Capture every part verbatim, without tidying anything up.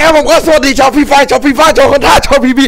เคครับผมก็สวัสดีชาวฟีฟ่าชาวฟีฟ่าชาวคนท่าชาวพีบี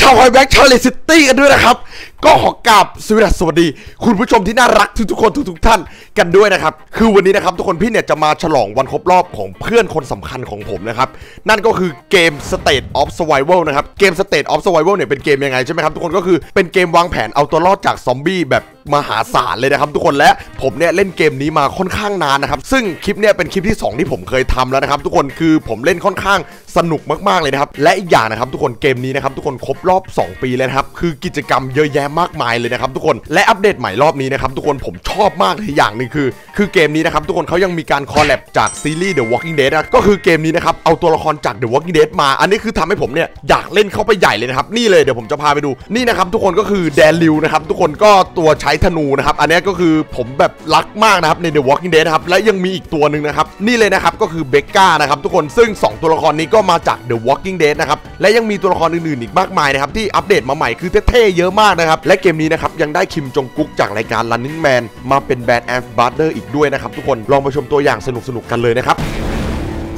ชาวไฮแบ็กชาวเลสซิตี้กันด้วยนะครับก็ขอกราบสวัสดีคุณผู้ชมที่น่ารักทุกๆคนทุกๆท่านกันด้วยนะครับคือวันนี้นะครับทุกคนพี่เนี่ยจะมาฉลองวันครบรอบของเพื่อนคนสำคัญของผมนะครับนั่นก็คือเกม State of Survival นะครับเกม State of Survival เนี่ยเป็นเกมยังไงใช่ไหมครับทุกคนก็คือเป็นเกมวางแผนเอาตัวรอดจากซอมบี้แบบมหาศาลเลยนะครับทุกคนและผมเนี่ยเล่นเกมนี้มาค่อนข้างนานนะครับซึ่งคลิปเนี่ยเป็นคลิปที่สองที่ผมเคยทำแล้วนะครับทุกคนคือผมเล่นค่อนข้างสนุกมากๆเลยนะครับและอีกอย่างนะครับทุกคนเกมนี้นะครับทุกคนครบรอบสองปีแล้วครับคือกิจกรรมเยอะแยะมากมายเลยนะครับทุกคนและอัปเดตใหม่รอบนี้นะครับทุกคนผมชอบมากเลยอย่างหนึ่งคือคือเกมนี้นะครับทุกคนเขายังมีการคอลแลบจากซีรีส์ The Walking Dead นะก็คือเกมนี้นะครับเอาตัวละครจาก The Walking Dead มาอันนี้คือทำให้ผมเนี่ยอยากเล่นเข้าไปใหญ่เลยนะครับนี่เลยเดี๋ยวผมจะพาไปดูนี่นะครับทุกคนก็คือแดนลิวนะครับทุกคนก็ตัวใช้ธนูนะครับอันนี้ก็คือผมแบบรักมากนะครับใน The Walking Dead นะครับและยังมีอีกตัวหนึ่งนะครับนี่เลยนะครับก็คือเบคก้านะครับทุกคนซึ่งสองตัวละครนี้ก็มาจาก The Walking Dead นะครับและยังมีตัวละครอื่นๆอีกมากมายนะครับที่อัปเดตมาใหม่คือเท่ๆเยอะมากนะครับและเกมนี้นะครับยังได้คิมจงกุ๊กจากรายการ Running Man มาเป็นแบรนด์แอมบาสเดอร์อีกด้วยนะครับทุกคนลองไปชมตัวอย่างสนุกๆกันเลยนะครับ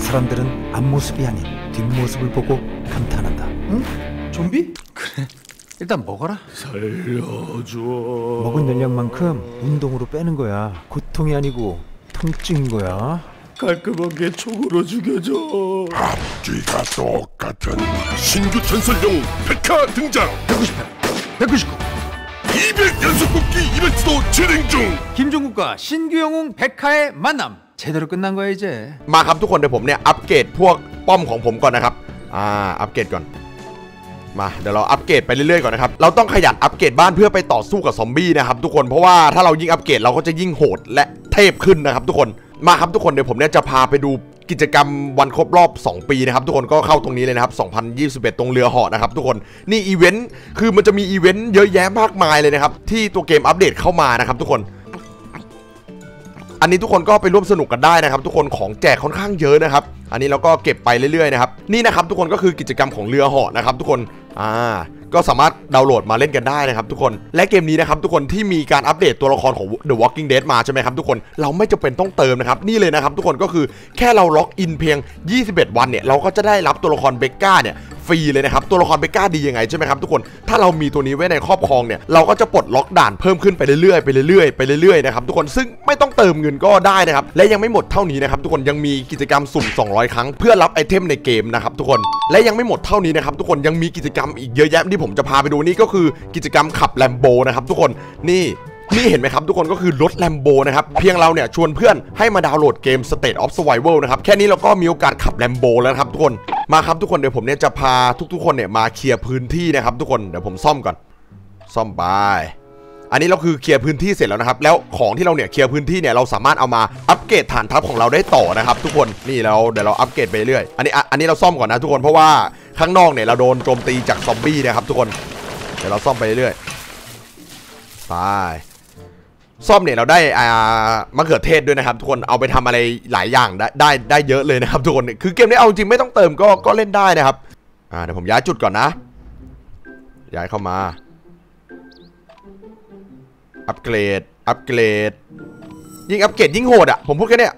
사람들은앞모습이아닌뒷모습을보고감탄한다응좀비그래일단먹어라살려줘먹은열량만큼운동으로빼는거야고통이아니고통증인거야깔끔하게 총으로 죽여줘. 앞뒤가 똑같은 신규 전설용 백화 등장. 백구십팔, 백구십구, 이백 연속 복귀 이벤트도 진행 중. 김종국과 신규 영웅 백화의 만남. 제대로 끝난 거야 이제. 마ครับทุกคนเดี๋ยวผมเนี่ยอัปเกรดพวกป้อมของผมก่อนนะครับอ่าอัปเกรดก่อนมาเดี๋ยวเราอัปเกรดไปเรื่อยๆก่อนนะครับเราต้องขยันอัปเกรดบ้านเพื่อไปต่อสู้กับซอมบี้นะครับทุกคนเพราะว่าถ้าเรายิ่งอัปเกรดเราก็จะยิ่งโหดและเทพขึ้นนะครับทุกคนมาครับทุกคนเดี๋ยวผมเนี่ยจะพาไปดูกิจกรรมวันครบรอบสองปีนะครับทุกคนก็เข้าตรงนี้เลยนะครับสองพันยี่สิบเอ็ดตรงเรือเหาะนะครับทุกคนนี่อีเวนต์คือมันจะมีอีเวนต์เยอะแยะมากมายเลยนะครับที่ตัวเกมอัปเดตเข้ามานะครับทุกคนอันนี้ทุกคนก็ไปร่วมสนุกกันได้นะครับทุกคนของแจกค่อนข้างเยอะนะครับอันนี้เราก็เก็บไปเรื่อยๆนะครับนี่นะครับทุกคนก็คือกิจกรรมของเรือเหาะนะครับทุกคนอ่าก็สามารถดาวน์โหลดมาเล่นกันได้นะครับทุกคนและเกมนี้นะครับทุกคนที่มีการอัปเดตตัวละครของ The Walking Dead มาใช่ไหมครับทุกคนเราไม่จำเป็นต้องเติมนะครับนี่เลยนะครับทุกคนก็คือแค่เราล็อกอินเพียงยี่สิบเอ็ดวันเนี่ยเราก็จะได้รับตัวละครเบคก้าเนี่ยฟรีเลยนะครับตัวละครเบคก้าดียังไงใช่ไหมครับทุกคนถ้าเรามีตัวนี้ไว้ในครอบครองเนี่ยเราก็จะปลดล็อกด่านเพิ่มขึ้นไปเรื่อยๆไปเรื่อยๆไปเรื่อยๆนะครับทุกคนซึ่งไม่ต้องเติมเงินก็ได้นะครับและยังไม่หมดเท่านี้นะครับทุกคนยังมีกิจกรรมสุ่มสองร้อยครั้งเพื่อรับไอเทมในเกมนะครับทุกคนและยังไม่หมดเท่านี้นะครับทุกคนยังมีกิจกรรมอีกเยอะแยะที่ผมจะพาไปดูนี่ก็คือกิจกรรมขับแลมโบนะครับทุกคนนี่นี่เห็นไหมครับทุกคนก็คือรถแลมโบนะครับเพียงเราเนี่ยชวนเพื่อนให้มาดาวน์โหลดเกม State of Survival นะครับแค่นี้เราก็มีโอกาสขับแลมโบแล้วครับทุกคนมาครับทุกคนเดี๋ยวผมเนี่ยจะพาทุกๆคนเนี่ยมาเคลียร์พื้นที่นะครับทุกคนเดี๋ยวผมซ่อมก่อนซ่อมไปอันนี้เราคือเคลียร์พื้นที่เสร็จแล้วนะครับแล้วของที่เราเนี่ยเคลียร์พื้นที่เนี่ยเราสามารถเอามาอัปเกรดฐานทัพของเราได้ต่อนะครับทุกคนนี่เราเดี๋ยวเราอัปเกรดไปเรื่อยอันนี้อันนี้เราซ่อมก่อนนะทุกคนเพราะว่าข้างนอกเนี่ยเราโดนโจมตีจากซอมบี้นะครับทุกคนเดี๋ยวเราซ่อมไปเรื่อยไปซ่อมเนี่ยเราได้อ่ามะเขือเทศด้วยนะครับทุกคนเอาไปทำอะไรหลายอย่างได้ได้ได้เยอะเลยนะครับทุกคนคือเกมนี้เอาจริงไม่ต้องเติมก็ก็เล่นได้นะครับอ่าเดี๋ยวผมย้ายจุดก่อนนะย้ายเข้ามาอัปเกรดอัปเกรดยิ่งอัปเกรดยิ่งโหดอ่ะผมพูดแค่นี้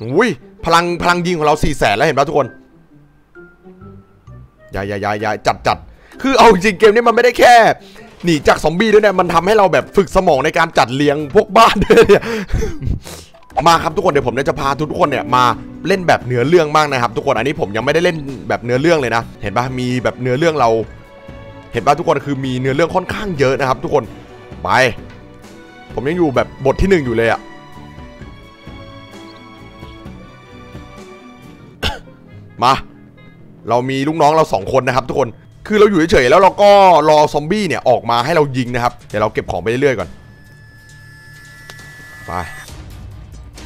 อุ้ยพลังพลังยิงของเราสี่แสนแล้วเห็นป่ะทุกคนยายายายาจัดจัดคือเอาจริงเกมนี้มันไม่ได้แค่หนีจากซอมบี้ด้วยเนี่ยมันทำให้เราแบบฝึกสมองในการจัดเลี้ยงพวกบ้านด้วยเนี่ยมาครับทุกคนเดี๋ยวผมจะพาทุกคนเนี่ยมาเล่นแบบเนื้อเรื่องบ้างนะครับทุกคนอันนี้ผมยังไม่ได้เล่นแบบเนื้อเรื่องเลยนะเห็นป่ะมีแบบเนื้อเรื่องเราเห็นป่ะทุกคนคือมีเนื้อเรื่องค่อนข้างเยอะนะครับทุกคนไปผมยังอยู่แบบบทที่หนึ่งอยู่เลยอะ มาเรามีลูกน้องเราสองคนนะครับทุกคนคือเราอยู่เฉยๆแล้วเราก็รอซอมบี้เนี่ยออกมาให้เรายิงนะครับเดี๋ยวเราเก็บของไปเรื่อยๆก่อนไป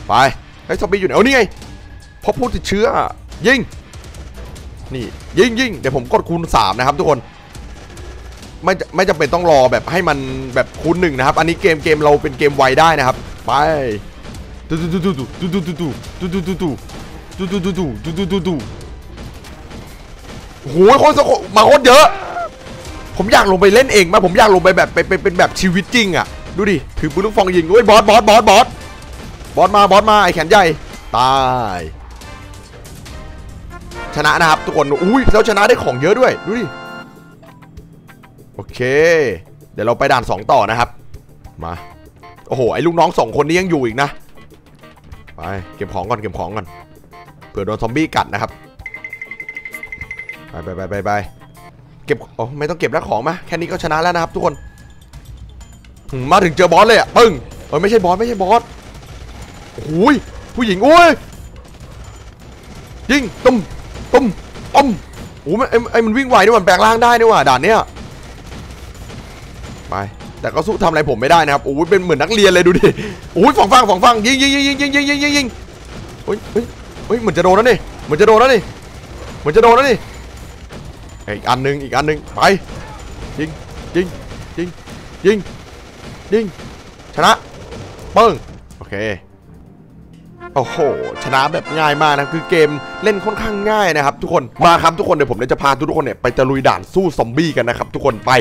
ไปไอ้ซอมบี้อยู่ไหนเอานี่ไงพอพูดติดเชื้อยิงนี่ยิงยิงเดี๋ยวผมกดคูณสามนะครับทุกคนไม่ไม่จำเป็นต้องรอแบบให้มันแบบคูณหนึ่งนะครับอันนี้เกมเกมเราเป็นเกมไวได้นะครับไปดูดูดูดูดูดูดูดูดูดูดูดูดูดูดูโหคนมาโคตรเยอะผมอยากลงไปเล่นเองมาผมอยากลงไปแบบไปเป็นแบบชีวิตจริงอ่ะดูดิถือปืนลูกฟองยิงโอ้ยบอสบอสบอสบอสบอสมาบอสมาไอแขนใหญ่ตาย ชนะนะครับทุกคนอุ้ยเราชนะได้ของเยอะด้วยดูดิโอเคเดี๋ยวเราไปด่านสองต่อนะครับมาโอ้โหไอ้ลูกน้องสองคนนี้ยังอยู่อีกนะไปเก็บของก่อนเก็บของก่อนเผื่อโดนซอมบี้กัดนะครับไปไปไปไปเก็บอ๋อไม่ต้องเก็บแล้วของมาแค่นี้ก็ชนะแล้วนะครับทุกคนมาถึงเจอบอสเลยอ่ะปึ้งเออไม่ใช่บอสไม่ใช่บอสโอ้ยผู้หญิงโอ้ยยิงตุ้มตุ้มตุ้มโอ้ยมันไอ้มันวิ่งไวด้วยมันแปลงร่างได้ด้วยว่ะด่านเนี้ยไปแต่ก็สู้ทำอะไรผมไม่ได้นะครับโอ้ยเป็นเหมือนนักเรียนเลยดูดิโอ้ยฝั่งฟังฝั่งฟังยิงยิงยิงยิงยิงยิงยิงยิงยิงเฮ้ยเฮ้ยเฮ้ยเหมือนจะโดนแล้วนี่เหมือนจะโดนแล้วนี่เหมือนจะโดนแล้วนี่อีกอันนึงอีกอันนึงไปยิงยิงยิงยิงยิงชนะปึ้งโอเคโอ้โหชนะแบบง่ายมากนะคือเกมเล่นค่อนข้างง่ายนะครับทุกคนมาครับทุกคนเดี๋ยวผมจะพาทุกคนเนี่ยไปตะลุยด่านสู้ซอมบี้กันนะครับทุกคนไป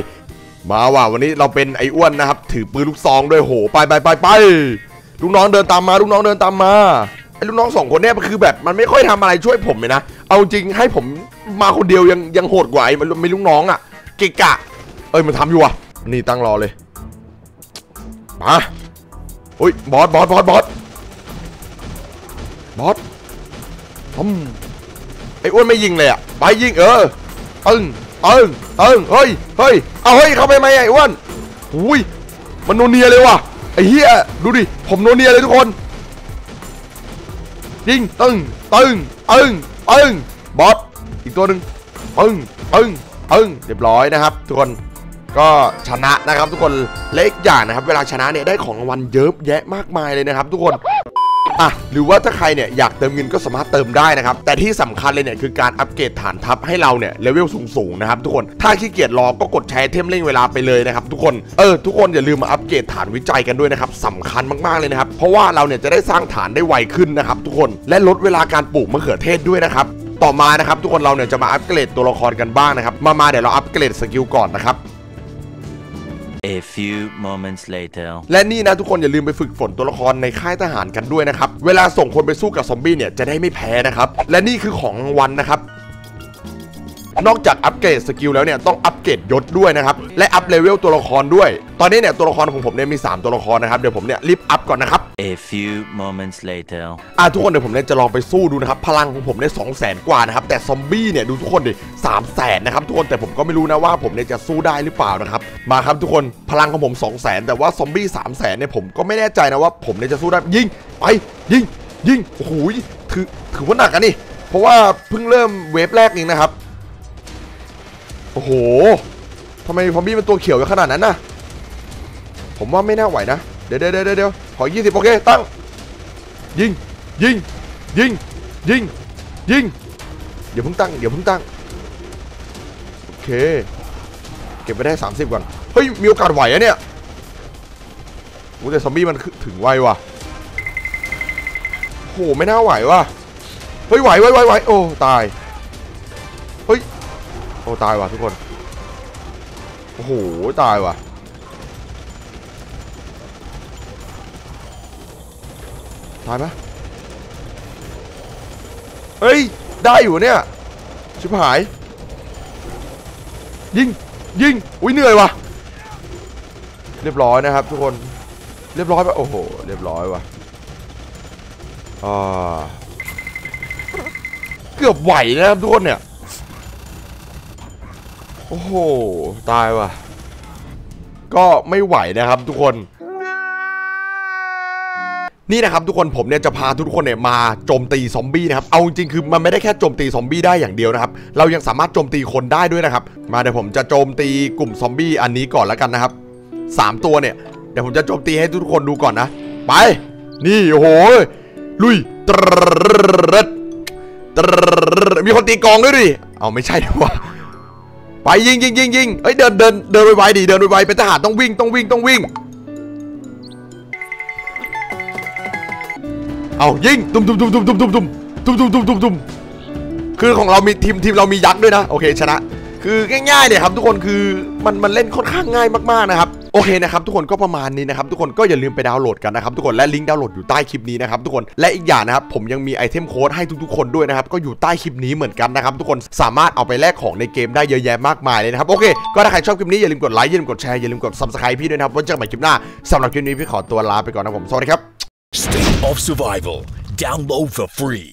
มาว่าวันนี้เราเป็นไอ้อ้วนนะครับถือปืนลูกซองด้วยโหไปไปไปไปลูกน้องเดินตามมาลูกน้องเดินตามมาไอ้ลูกน้องสองคนเนี่ยมันคือแบบมันไม่ค่อยทำอะไรช่วยผมเลยนะเอาจริงให้ผมมาคนเดียวยังยังโหดกว่าไอ้ไม่ลูกน้องอ่ะเกะกะเอ้ยมันทำอยู่อ่ะนี่ตั้งรอเลยมาอุ้ยบอสบอสบอสบอสบอสผมไอ้อ้วนไม่ยิงเลยอ่ะไปยิงเออตึงตึงตึงเฮ้ยเฮ้ยเอาเฮ้ยเข้าไปไหมไอ้อ้วนอุ้ยมันโนเนียเลยว่ะไอ้เหี้ยดูดิผมโนเนียเลยทุกคนยิงตึงตึงตึงตึงบอสอีกตัวหนึ่งตึงตึงตึงเรียบร้อยนะครับทุกคนก็ชนะนะครับทุกคนเล็กอย่างนะครับเวลาชนะเนี่ยได้ของรางวัลเยอะแยะมากมายเลยนะครับทุกคนอ่ะหรือว่าถ้าใครเนี่ยอยากเติมเงินก็สามารถเติมได้นะครับแต่ที่สำคัญเลยเนี่ยคือการอัปเกรดฐานทัพให้เราเนี่ยเลเวลสูงๆนะครับทุกคนถ้าขี้เกียจรอก็กดใช้เทมเร่งเวลาไปเลยนะครับทุกคนเออทุกคนอย่าลืมมาอัปเกรดฐานวิจัยกันด้วยนะครับสำคัญมากๆเลยนะครับเพราะว่าเราเนี่ยจะได้สร้างฐานได้ไวขึ้นนะครับทุกคนและลดเวลาการปลูกมะเขือเทศด้วยนะครับต่อมานะครับทุกคนเราเนี่ยจะมาอัปเกรดตัวละครกันบ้างนะครับมามาเดี๋ยวเราอัปเกรดสกิลก่อนนะครับA few moments later และนี่นะทุกคนอย่าลืมไปฝึกฝนตัวละครในค่ายทหารกันด้วยนะครับเวลาส่งคนไปสู้กับซอมบี้เนี่ยจะได้ไม่แพ้นะครับและนี่คือของรางวัลนะครับนอกจากอัปเกรดสกิลแล้วเนี่ยต้องอัปเกรดยศด้วยนะครับและอัปเลเวลตัวละครด้วยตอนนี้เนี่ยตัวละครของผมเนี่ยมีสามตัวละครนะครับเดี๋ยวผมเนี่ยรีบอัปก่อนนะครับ A few moments later อ่ะทุกคนเดี๋ยวผมเนี่ยจะลองไปสู้ดูนะครับพลังของผมเนี่ยสองแสนกว่านะครับแต่ซอมบี้เนี่ยดูทุกคนดิสามแสนนะครับทุกคนแต่ผมก็ไม่รู้นะว่าผมเนี่ยจะสู้ได้หรือเปล่านะครับมาครับทุกคนพลังของผมสองแสนแต่ว่าซอมบี้สามแสนเนี่ยผมก็ไม่แน่ใจนะว่าผมเนี่ยจะสู้ได้ยิงไปยิงยิงโอ้โหถือถือว่าหนักอะนี่เพราะว่าเพิ่งเริ่มเวฟแรกเองนะครับโอ้โหทำไมซอมบี้มันตัวเขียวขนาดนั้นน่ะผมว่าไม่น่าไหวนะเดี๋ยวเดี๋ยวเดี๋ยวขอยี่สิบโอเคตั้งยิงยิงยิงยิงยิงเดี๋ยวเพิ่งตั้งเดี๋ยวเพิ่งตั้งโอเคเก็บไปได้สามสิบก่อนเฮ้ยมีโอกาสไหวอะเนี่ยโอ้แต่ซอมบี้มันถึงไวว่ะโอ้ไม่น่าไหวว่ะเฮ้ยไหวไหวไหวไหวโอ้ตายเฮ้ยโอ้ตายว่ะทุกคนโอ้โหตายว่ะตายไหมเฮ้ยได้อยู่เนี่ยชิบหายยิงยิงอุ้ยเหนื่อยว่ะเรียบร้อยนะครับทุกคนเรียบร้อยป่ะโอ้โหเรียบร้อยว่ะอ่าเกือบไหวนะครับทุกคนเนี่ยโอ้โหตายว่ะก็ไม่ไหวนะครับทุกคนนี่นะครับทุกคนผมเนี่ยจะพาทุกคนเนี่ยมาโจมตีซอมบี้นะครับเอาจริงๆคือมันไม่ได้แค่โจมตีซอมบี้ได้อย่างเดียวนะครับเรายังสามารถโจมตีคนได้ด้วยนะครับมาเดี๋ยวผมจะโจมตีกลุ่มซอมบี้อันนี้ก่อนแล้วกันนะครับสามตัวเนี่ยเดี๋ยวผมจะโจมตีให้ทุกคนดูก่อนนะไปนี่โอ้โหลุยมีคนตีกองด้วยดิเอาไม่ใช่ดิวะไปยิงยิงยิงยิงเฮ้ยเดินเดินเดินไวๆดิเดินไวๆเป็นทหารต้องวิ่งต้องวิ่งต้องวิ่งเอายิงตุ้มตุ้มตุ้มตุ้มตุ้มตุ้มตุ้มตุ้มตุ้มตุ้มตุ้มคือของเรามีทีมทีมเรามียักษ์ด้วยนะโอเคชนะคือง่ายๆเนี่ยครับทุกคนคือมันมันเล่นค่อนข้างง่ายมากๆนะครับ โอเคนะครับทุกคนก็ประมาณนี้นะครับทุกคนก็อย่าลืมไปดาวน์โหลดกันนะครับทุกคนและลิงก์ดาวน์โหลดอยู่ใต้คลิปนี้นะครับทุกคนและอีกอย่างนะครับผมยังมีไอเทมโค้ดให้ทุกๆคนด้วยนะครับก็อยู่ใต้คลิปนี้เหมือนกันนะครับทุกคนสามารถเอาไปแลกของในเกมได้เยอะแยะมากมายเลยนะครับโอเคก็ถ้าใครชอบคลิปนี้อย่าลืมกดไลค์อย่าลืมกดแชร์อย่าลืมกด Subscribe พี่ด้วยนะครับไว้เจอกันใหม่คลิปหน้าสำหรับคลิปนี้พี่ขอตัวลาไปก่อนนะผมสวัสดีครับ State of Survival download for free